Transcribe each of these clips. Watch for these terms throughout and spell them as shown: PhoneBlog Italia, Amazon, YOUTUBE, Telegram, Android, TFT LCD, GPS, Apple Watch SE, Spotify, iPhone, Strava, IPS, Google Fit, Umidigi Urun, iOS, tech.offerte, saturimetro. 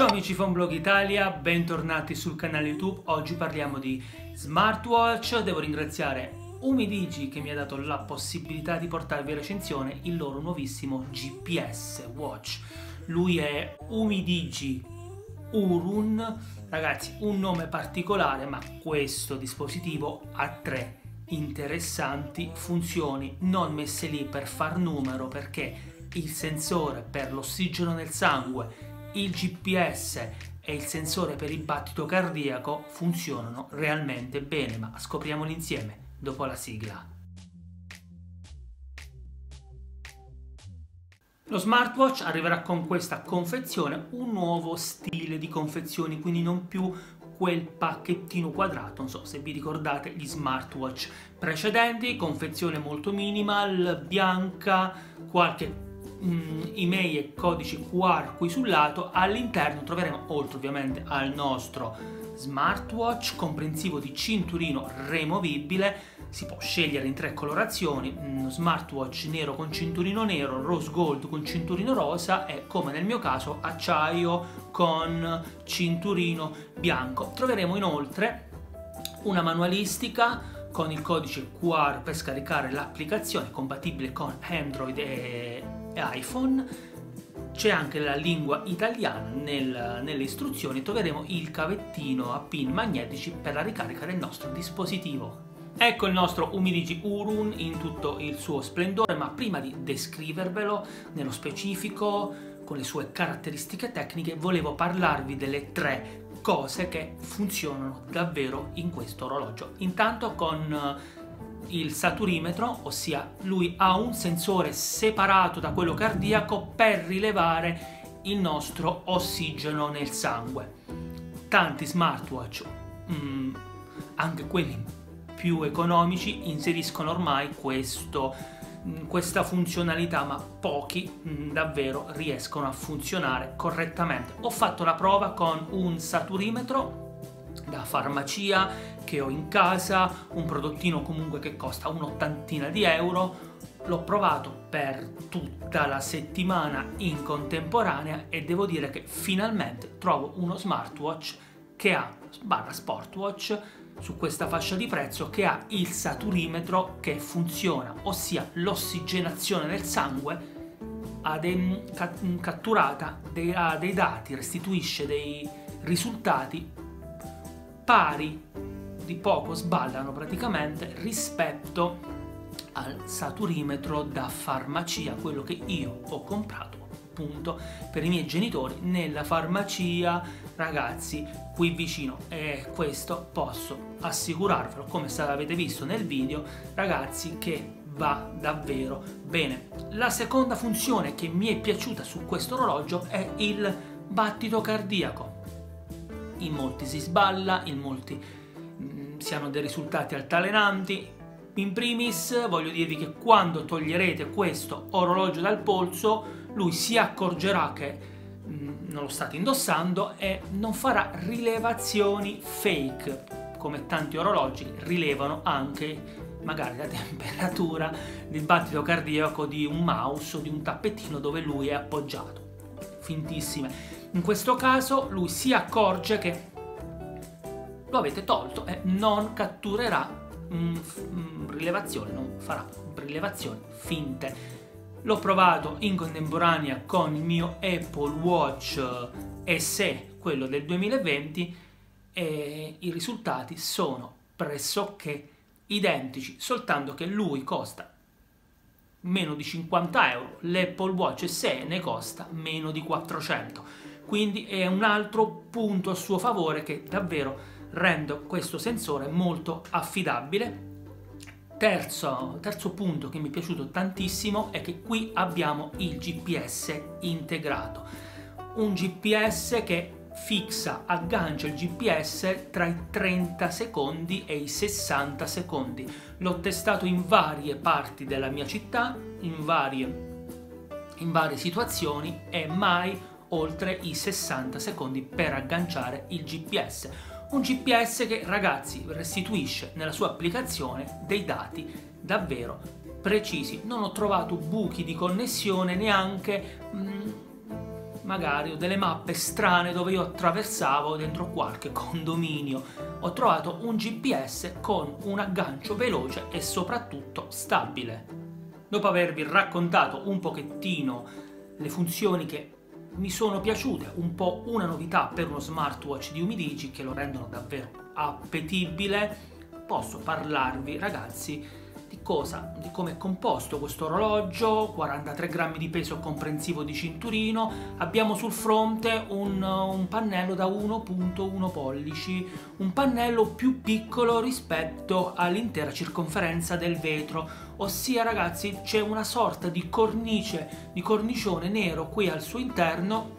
Ciao amici PhoneBlog Italia, bentornati sul canale YouTube. Oggi parliamo di smartwatch. Devo ringraziare Umidigi che mi ha dato la possibilità di portarvi a recensione il loro nuovissimo GPS Watch. Lui è Umidigi Urun, ragazzi, un nome particolare, ma questo dispositivo ha tre interessanti funzioni non messe lì per far numero, perché il sensore per l'ossigeno nel sangue, il GPS e il sensore per il battito cardiaco funzionano realmente bene, ma scopriamoli insieme dopo la sigla. Lo smartwatch arriverà con questa confezione un nuovo stile di confezioni, quindi non più quel pacchettino quadrato. Non so se vi ricordate gli smartwatch precedenti, confezione molto minimal, bianca, qualche email e codici QR qui sul lato. All'interno troveremo, oltre ovviamente al nostro smartwatch, comprensivo di cinturino removibile. Si può scegliere in tre colorazioni: uno smartwatch nero con cinturino nero, rose gold con cinturino rosa e, come nel mio caso, acciaio con cinturino bianco. Troveremo inoltre una manualistica con il codice QR per scaricare l'applicazione, compatibile con Android e iPhone. C'è anche la lingua italiana nelle istruzioni. Troveremo il cavettino a pin magnetici per la ricarica del nostro dispositivo. Ecco il nostro Umidigi Urun in tutto il suo splendore, ma prima di descrivervelo nello specifico con le sue caratteristiche tecniche, volevo parlarvi delle tre cose che funzionano davvero in questo orologio. Intanto con il saturimetro, ossia lui ha un sensore separato da quello cardiaco per rilevare il nostro ossigeno nel sangue. Tanti smartwatch, anche quelli più economici, inseriscono ormai questa funzionalità, ma pochi davvero riescono a funzionare correttamente. Ho fatto la prova con un saturimetro da farmacia che ho in casa, un prodottino comunque che costa un 80ina di euro. L'ho provato per tutta la settimana in contemporanea e devo dire che finalmente trovo uno smartwatch che ha barra sportwatch su questa fascia di prezzo che ha il saturimetro che funziona, ossia l'ossigenazione del sangue catturata ha dei dati, restituisce dei risultati pari, di poco sballano praticamente, rispetto al saturimetro da farmacia, quello che io ho comprato appunto per i miei genitori nella farmacia, ragazzi, qui vicino. E questo posso assicurarvelo, come avete visto nel video, ragazzi, che va davvero bene. La seconda funzione che mi è piaciuta su questo orologio è il battito cardiaco. In molti si sballa, in molti si hanno dei risultati altalenanti. In primis voglio dirvi che quando toglierete questo orologio dal polso, lui si accorgerà che non lo state indossando e non farà rilevazioni fake, come tanti orologi rilevano anche magari la temperatura del battito cardiaco di un mouse o di un tappetino dove lui è appoggiato. Fintissime. In questo caso lui si accorge che lo avete tolto e non catturerà rilevazioni, non farà rilevazioni finte. L'ho provato in contemporanea con il mio Apple Watch SE, quello del 2020, e i risultati sono pressoché identici, soltanto che lui costa meno di 50 euro, l'Apple Watch SE ne costa meno di 400, quindi è un altro punto a suo favore che davvero rende questo sensore molto affidabile. Terzo punto che mi è piaciuto tantissimo è che qui abbiamo il GPS integrato, un GPS che aggancia il GPS tra i 30 secondi e i 60 secondi. L'ho testato in varie parti della mia città, in varie situazioni e mai oltre i 60 secondi per agganciare il GPS. Un GPS che, ragazzi, restituisce nella sua applicazione dei dati davvero precisi. Non ho trovato buchi di connessione neanche, magari, o delle mappe strane dove io attraversavo dentro qualche condominio. Ho trovato un GPS con un aggancio veloce e soprattutto stabile. Dopo avervi raccontato un pochettino le funzioni che mi sono piaciute, un po' una novità per uno smartwatch di Umidigi che lo rendono davvero appetibile, posso parlarvi, ragazzi, di come è composto questo orologio. 43 grammi di peso comprensivo di cinturino, abbiamo sul fronte un pannello da 1.1 pollici, un pannello più piccolo rispetto all'intera circonferenza del vetro, ossia ragazzi c'è una sorta di cornice, di cornicione nero qui al suo interno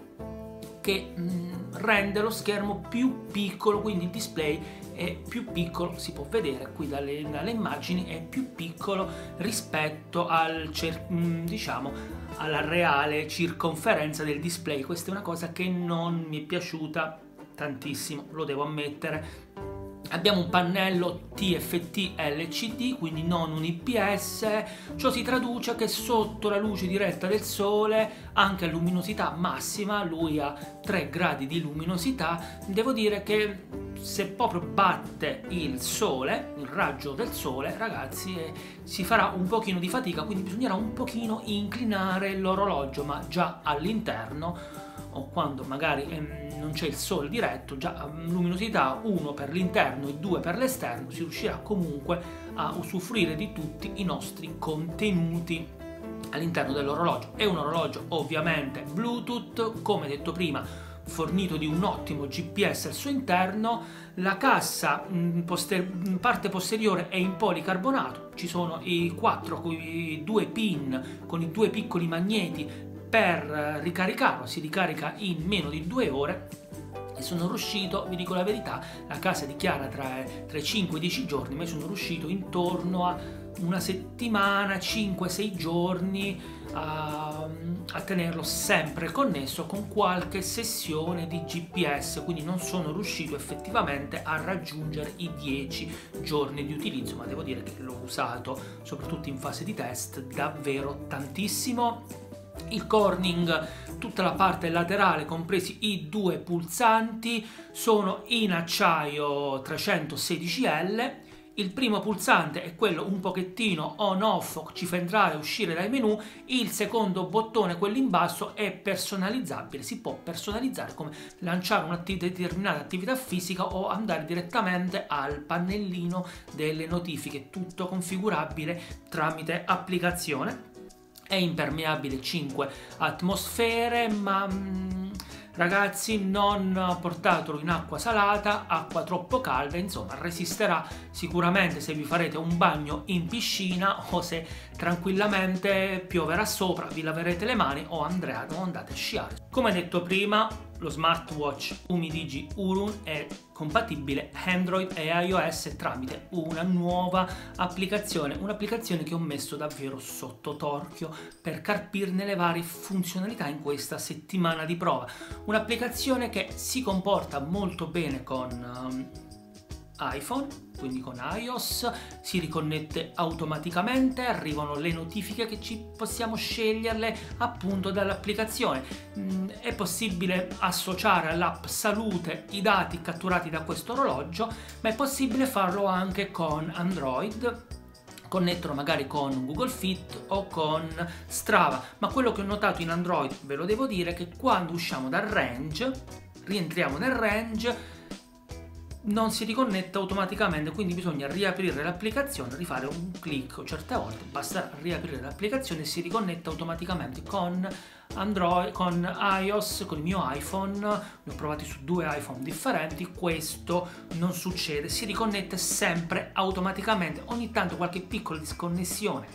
che rende lo schermo più piccolo, quindi il display è più piccolo, si può vedere qui dalle immagini, è più piccolo rispetto alla reale circonferenza del display. Questa è una cosa che non mi è piaciuta tantissimo, lo devo ammettere. Abbiamo un pannello TFT LCD, quindi non un IPS, ciò si traduce che sotto la luce diretta del sole, anche a luminosità massima, lui ha 3 gradi di luminosità, devo dire che se proprio batte il sole, il raggio del sole, ragazzi, si farà un pochino di fatica, quindi bisognerà un pochino inclinare l'orologio, ma già all'interno, o quando magari non c'è il sole diretto, già a luminosità 1 per l'interno e 2 per l'esterno, si riuscirà comunque a usufruire di tutti i nostri contenuti all'interno dell'orologio. È un orologio ovviamente Bluetooth, come detto prima, fornito di un ottimo GPS al suo interno. La cassa parte posteriore è in policarbonato, ci sono i 2 pin con i 2 piccoli magneti per ricaricarlo, si ricarica in meno di 2 ore e sono riuscito, vi dico la verità, la casa dichiara tra i 5 e i 10 giorni, ma io sono riuscito intorno a una settimana, 5-6 giorni a tenerlo sempre connesso con qualche sessione di GPS, quindi non sono riuscito effettivamente a raggiungere i 10 giorni di utilizzo, ma devo dire che l'ho usato, soprattutto in fase di test, davvero tantissimo. Il corning, tutta la parte laterale, compresi i 2 pulsanti, sono in acciaio 316L. Il primo pulsante è quello un pochettino on-off, ci fa entrare e uscire dai menu. Il secondo bottone, quello in basso, è personalizzabile, si può personalizzare come lanciare una determinata attività fisica o andare direttamente al pannellino delle notifiche, tutto configurabile tramite applicazione. È impermeabile 5 atmosfere, ma ragazzi, non portatelo in acqua salata, acqua troppo calda, insomma resisterà sicuramente se vi farete un bagno in piscina o se tranquillamente pioverà sopra, vi laverete le mani o andate a sciare. Come detto prima, lo smartwatch Umidigi Urun è compatibile Android e iOS tramite una nuova applicazione, un'applicazione che ho messo davvero sotto torchio per carpirne le varie funzionalità in questa settimana di prova. Un'applicazione che si comporta molto bene con iPhone, quindi con iOS, si riconnette automaticamente, arrivano le notifiche che ci possiamo sceglierle appunto dall'applicazione. È possibile associare all'app salute i dati catturati da questo orologio, ma è possibile farlo anche con Android, connetterlo magari con Google Fit o con Strava. Ma quello che ho notato in Android, ve lo devo dire, è che quando usciamo dal range, rientriamo nel range, non si riconnetta automaticamente, quindi bisogna riaprire l'applicazione, rifare un clic, o certe volte basta riaprire l'applicazione e si riconnetta automaticamente con Android, con iOS, con il mio iPhone. Ne ho provati su 2 iPhone differenti, questo non succede, si riconnette sempre automaticamente. Ogni tanto qualche piccola disconnessione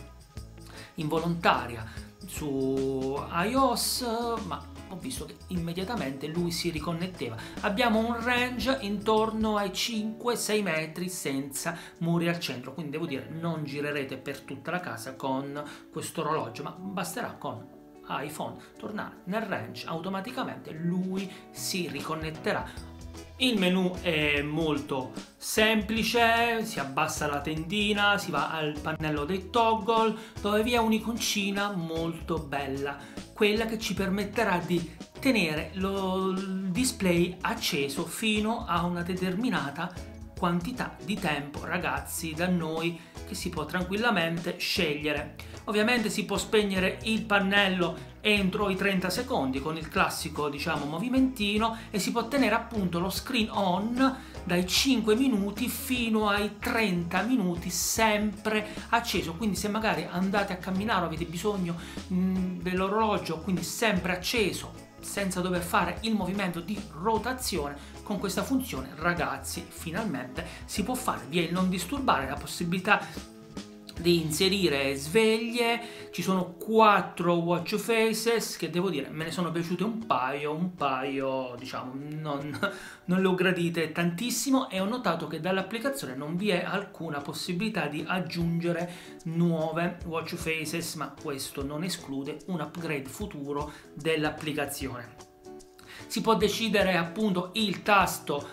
involontaria su iOS, ma ho visto che immediatamente lui si riconnetteva. Abbiamo un range intorno ai 5-6 metri senza muri al centro, quindi devo dire non girerete per tutta la casa con questo orologio, ma basterà con iPhone tornare nel range, automaticamente lui si riconnetterà. Il menu è molto semplice, si abbassa la tendina, si va al pannello dei toggle dove vi è un'iconcina molto bella, quella che ci permetterà di tenere il display acceso fino a una determinata quantità di tempo, ragazzi, da noi che si può tranquillamente scegliere. Ovviamente si può spegnere il pannello entro i 30 secondi con il classico, diciamo, movimentino, e si può tenere appunto lo screen on dai 5 minuti fino ai 30 minuti sempre acceso. Quindi se magari andate a camminare o avete bisogno dell'orologio, quindi sempre acceso senza dover fare il movimento di rotazione, con questa funzione, ragazzi, finalmente si può fare. Vi è il non disturbare, la possibilità di inserire sveglie. Ci sono 4 watch faces che devo dire me ne sono piaciute un paio, diciamo non le ho gradite tantissimo, e ho notato che dall'applicazione non vi è alcuna possibilità di aggiungere nuove watch faces, ma questo non esclude un upgrade futuro dell'applicazione. Si può decidere appunto il tasto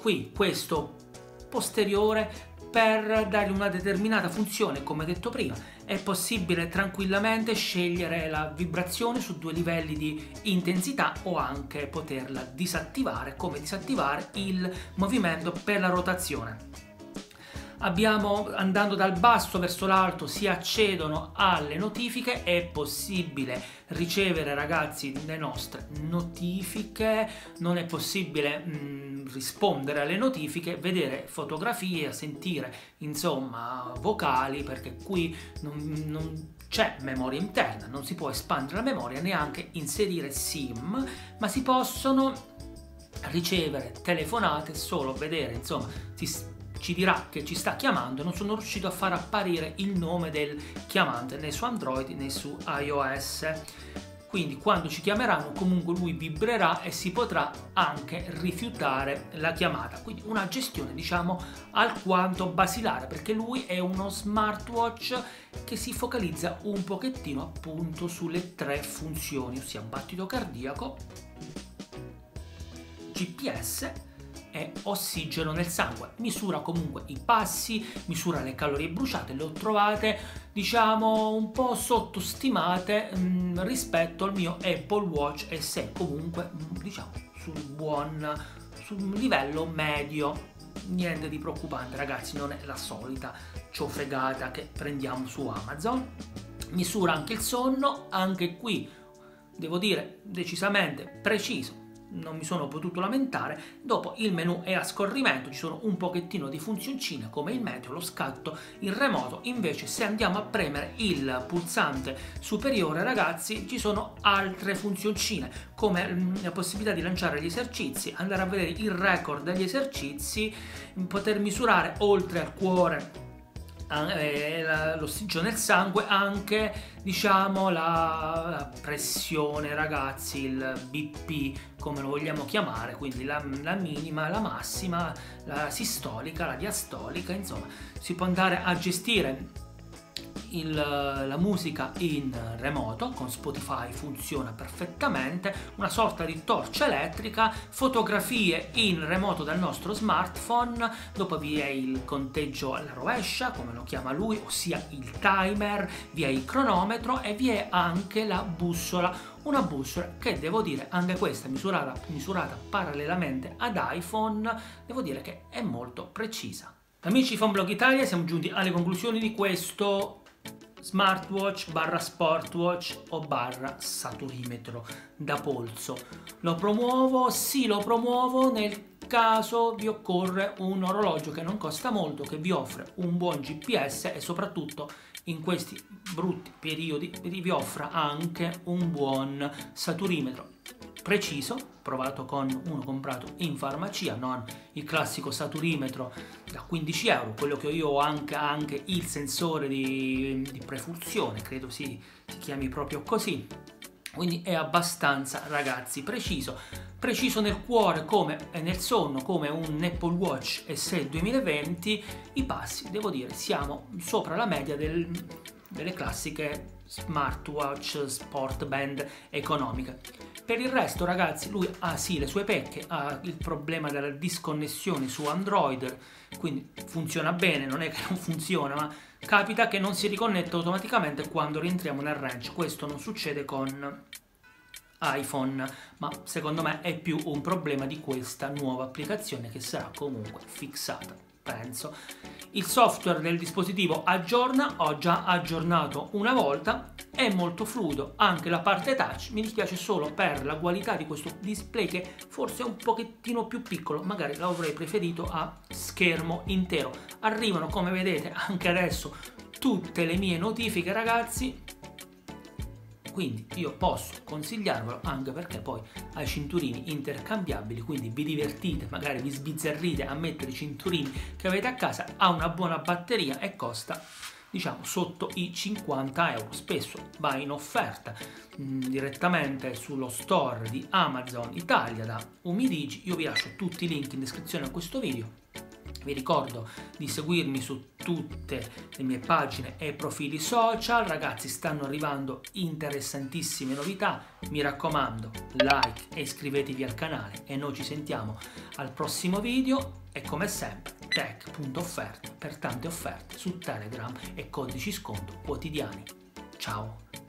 qui, questo posteriore, per dare una determinata funzione. Come detto prima, è possibile tranquillamente scegliere la vibrazione su 2 livelli di intensità, o anche poterla disattivare, come disattivare il movimento per la rotazione. Abbiamo, andando dal basso verso l'alto, si accedono alle notifiche. È possibile ricevere, ragazzi, le nostre notifiche. Non è possibile rispondere alle notifiche, vedere fotografie, sentire insomma vocali, perché qui non c'è memoria interna, non si può espandere la memoria, neanche inserire SIM, ma si possono ricevere telefonate, solo vedere, insomma ci dirà che ci sta chiamando. Non sono riuscito a far apparire il nome del chiamante né su Android né su iOS, quindi quando ci chiameranno comunque lui vibrerà e si potrà anche rifiutare la chiamata. Quindi una gestione, diciamo, alquanto basilare, perché lui è uno smartwatch che si focalizza un pochettino appunto sulle 3 funzioni, ossia battito cardiaco, GPS e ossigeno nel sangue. Misura comunque i passi, misura le calorie bruciate. Le ho trovate, diciamo, un po' sottostimate rispetto al mio Apple Watch SE, comunque diciamo sul livello medio, niente di preoccupante, ragazzi, non è la solita ciofregata che prendiamo su Amazon. Misura anche il sonno, anche qui devo dire decisamente preciso, non mi sono potuto lamentare. Dopo il menu è a scorrimento, ci sono un pochettino di funzioncine come il meteo, lo scatto, il remoto. Invece se andiamo a premere il pulsante superiore, ragazzi, ci sono altre funzioncine come la possibilità di lanciare gli esercizi, andare a vedere il record degli esercizi, poter misurare oltre al cuore l'ossigeno nel sangue anche, diciamo, la pressione, ragazzi, il BP, come lo vogliamo chiamare, quindi la minima, la massima, la sistolica, la diastolica. Insomma, si può andare a gestire la musica in remoto. Con Spotify funziona perfettamente, una sorta di torcia elettrica, fotografie in remoto dal nostro smartphone. Dopo vi è il conteggio alla rovescia, come lo chiama lui, ossia il timer, vi è il cronometro e vi è anche la bussola. Una bussola che, devo dire, anche questa misurata parallelamente ad iPhone, devo dire che è molto precisa. Amici PhoneBlog Italia, siamo giunti alle conclusioni di questo smartwatch barra sportwatch o barra saturimetro da polso. Lo promuovo? Sì, lo promuovo nel caso vi occorre un orologio che non costa molto, che vi offre un buon GPS e soprattutto in questi brutti periodi vi offra anche un buon saturimetro preciso, provato con uno comprato in farmacia, non il classico saturimetro da 15 euro, quello che io ho anche il sensore di prefursione, credo si chiami proprio così. Quindi è abbastanza, ragazzi, preciso nel cuore come e nel sonno, come un Apple Watch SE 2020. I passi, devo dire, siamo sopra la media delle classiche smartwatch sport band economiche. Per il resto, ragazzi, lui ha sì le sue pecche, ha il problema della disconnessione su Android, quindi funziona bene, non è che non funziona, ma capita che non si riconnetta automaticamente quando rientriamo nel range. Questo non succede con iPhone, ma secondo me è più un problema di questa nuova applicazione che sarà comunque fixata, penso. Il software del dispositivo aggiorna, ho già aggiornato una volta, è molto fluido, anche la parte touch, mi dispiace solo per la qualità di questo display che forse è un pochettino più piccolo, magari l'avrei preferito a schermo intero. Arrivano, come vedete anche adesso, tutte le mie notifiche, ragazzi, quindi io posso consigliarvelo, anche perché poi ha i cinturini intercambiabili, quindi vi divertite, magari vi sbizzarrite a mettere i cinturini che avete a casa. Ha una buona batteria e costa, diciamo, sotto i 50 euro, spesso va in offerta direttamente sullo store di Amazon Italia da Umidigi. Io vi lascio tutti i link in descrizione a questo video, vi ricordo di seguirmi su tutte le mie pagine e profili social. Ragazzi, stanno arrivando interessantissime novità, mi raccomando, like e iscrivetevi al canale e noi ci sentiamo al prossimo video. E come sempre, tech.offerte per tante offerte su Telegram e codici sconto quotidiani. Ciao!